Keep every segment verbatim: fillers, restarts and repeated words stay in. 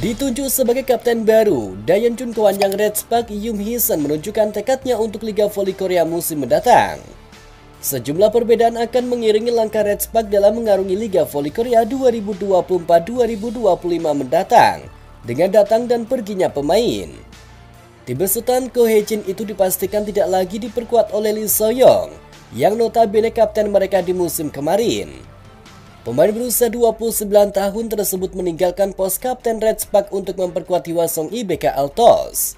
Ditunjuk sebagai kapten baru, Daeyeon Chun kewanyang Red Spark Yeom Hye-seon menunjukkan tekadnya untuk Liga Voli Korea musim mendatang. Sejumlah perbedaan akan mengiringi langkah Red Spark dalam mengarungi Liga Voli Korea dua ribu dua puluh empat dua ribu dua puluh lima mendatang dengan datang dan perginya pemain. Tim besutan Ko Hye-jin itu dipastikan tidak lagi diperkuat oleh Lee So-young yang notabene kapten mereka di musim kemarin. Pemain berusia dua puluh sembilan tahun tersebut meninggalkan pos kapten Red Spark untuk memperkuat Hwaseong I B K Altos.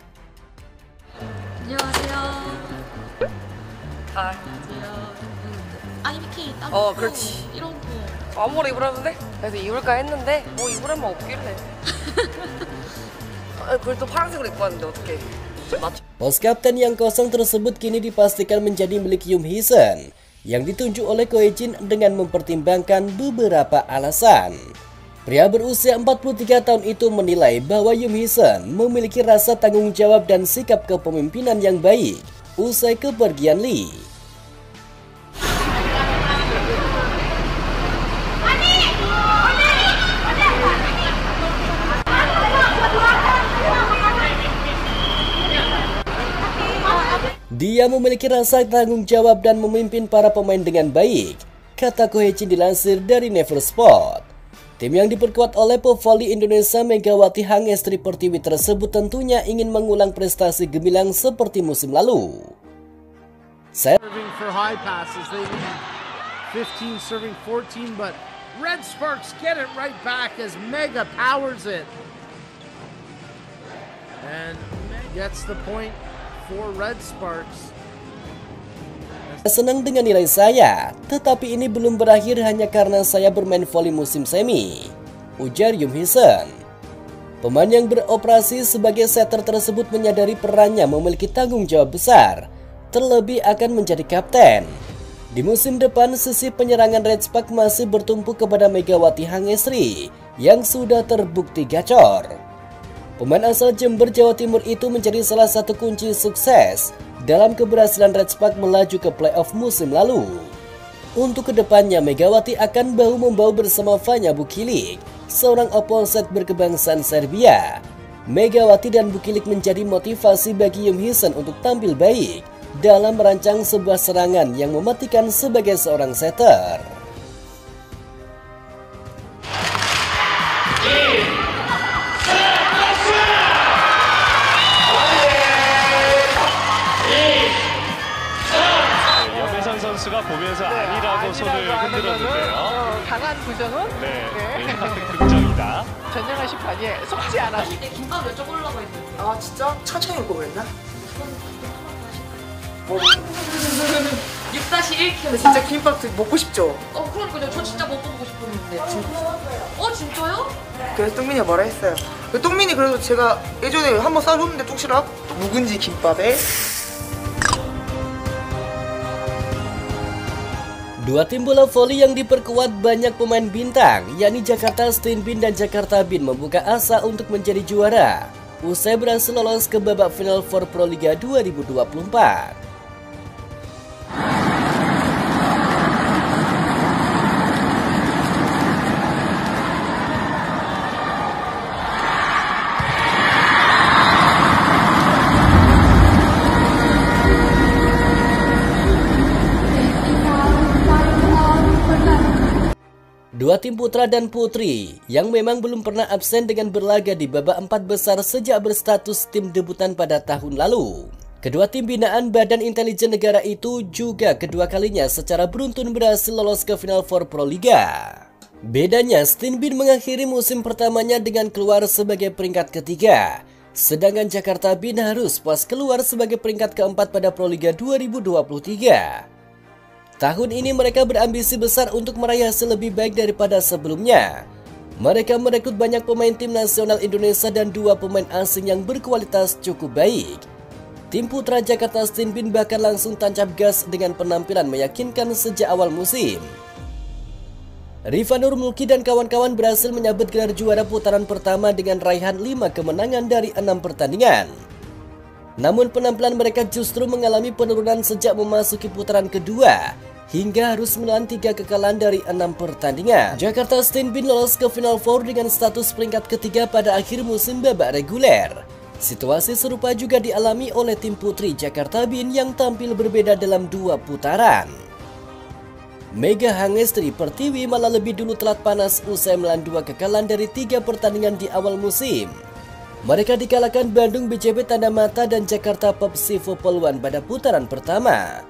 Pos kapten yang kosong tersebut kini dipastikan menjadi milik Yeom Hye-seon yang ditunjuk oleh Ko Hye-jin dengan mempertimbangkan beberapa alasan. Pria berusia empat puluh tiga tahun itu menilai bahwa Yeom Hye-seon memiliki rasa tanggung jawab dan sikap kepemimpinan yang baik usai kepergian Lee. Dia memiliki rasa tanggung jawab dan memimpin para pemain dengan baik, kata Ko Hye-jin dilansir dari Never Sport. Tim yang diperkuat oleh Povoli Indonesia Megawati Hangestri Pertiwi tersebut tentunya ingin mengulang prestasi gemilang seperti musim lalu. Saya fifteen serving fourteen, but Red Sparks get it right back as Mega powers it. And gets the point. Red Sparks. Senang dengan nilai saya, tetapi ini belum berakhir hanya karena saya bermain voli musim semi, ujar Yeom Hye-seon. Pemain yang beroperasi sebagai setter tersebut menyadari perannya memiliki tanggung jawab besar, terlebih akan menjadi kapten. Di musim depan, sisi penyerangan Red Spark masih bertumpu kepada Megawati Hangestri yang sudah terbukti gacor. Pemain asal Jember, Jawa Timur itu menjadi salah satu kunci sukses dalam keberhasilan Red Spark melaju ke playoff musim lalu. Untuk kedepannya, Megawati akan bahu-membahu bersama Vanja Bukilić, seorang opposite berkebangsaan Serbia. Megawati dan Bukilić menjadi motivasi bagi Yeom Hye-seon untuk tampil baik dalam merancang sebuah serangan yang mematikan sebagai seorang setter. 그래서 똥민이 뭐라 했어요? 그 똥민이 그래도 제가 예전에 한번 싸줬는데 뚝시락 묵은지 김밥에. Dua tim bola voli yang diperkuat banyak pemain bintang, yakni Jakarta STIN BIN dan Jakarta BIN membuka asa untuk menjadi juara usai berhasil lolos ke babak final for Proliga dua ribu dua puluh empat. Dua tim putra dan putri yang memang belum pernah absen dengan berlaga di babak empat besar sejak berstatus tim debutan pada tahun lalu. Kedua tim binaan Badan Intelijen Negara itu juga kedua kalinya secara beruntun berhasil lolos ke final for Proliga. Bedanya, STIN BIN mengakhiri musim pertamanya dengan keluar sebagai peringkat ketiga, sedangkan Jakarta BIN harus puas keluar sebagai peringkat keempat pada Proliga dua ribu dua puluh tiga. Tahun ini mereka berambisi besar untuk meraih hasil lebih baik daripada sebelumnya. Mereka merekrut banyak pemain tim nasional Indonesia dan dua pemain asing yang berkualitas cukup baik. Tim putra Jakarta STIN BIN bahkan langsung tancap gas dengan penampilan meyakinkan sejak awal musim. Rivan Nurmulki dan kawan-kawan berhasil menyabet gelar juara putaran pertama dengan raihan lima kemenangan dari enam pertandingan. Namun penampilan mereka justru mengalami penurunan sejak memasuki putaran kedua hingga harus menelan tiga kekalahan dari enam pertandingan. Jakarta S T I N BIN lolos ke Final Four dengan status peringkat ketiga pada akhir musim babak reguler. Situasi serupa juga dialami oleh tim putri Jakarta BIN yang tampil berbeda dalam dua putaran. Megawati Hangestri Pertiwi malah lebih dulu telat panas usai menelan dua kekalahan dari tiga pertandingan di awal musim. Mereka dikalahkan Bandung B J B Tandamata dan Jakarta Popsivo Polwan pada putaran pertama.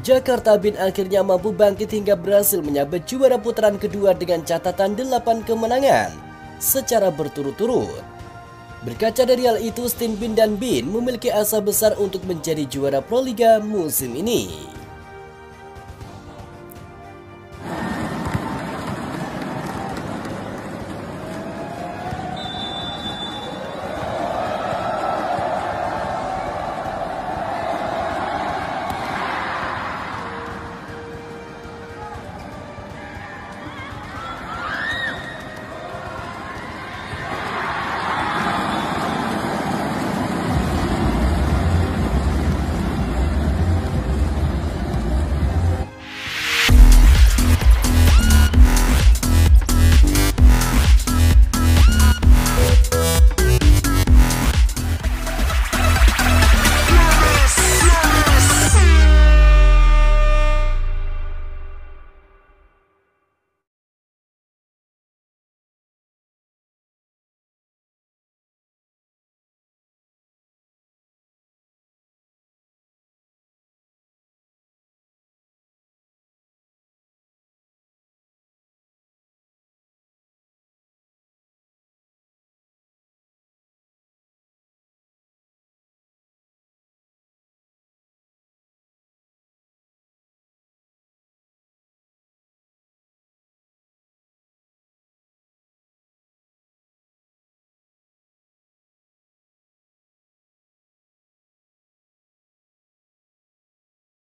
Jakarta BIN akhirnya mampu bangkit hingga berhasil menyabet juara putaran kedua dengan catatan delapan kemenangan secara berturut-turut. Berkaca dari hal itu, S T I N BIN dan BIN memiliki asa besar untuk menjadi juara Proliga musim ini.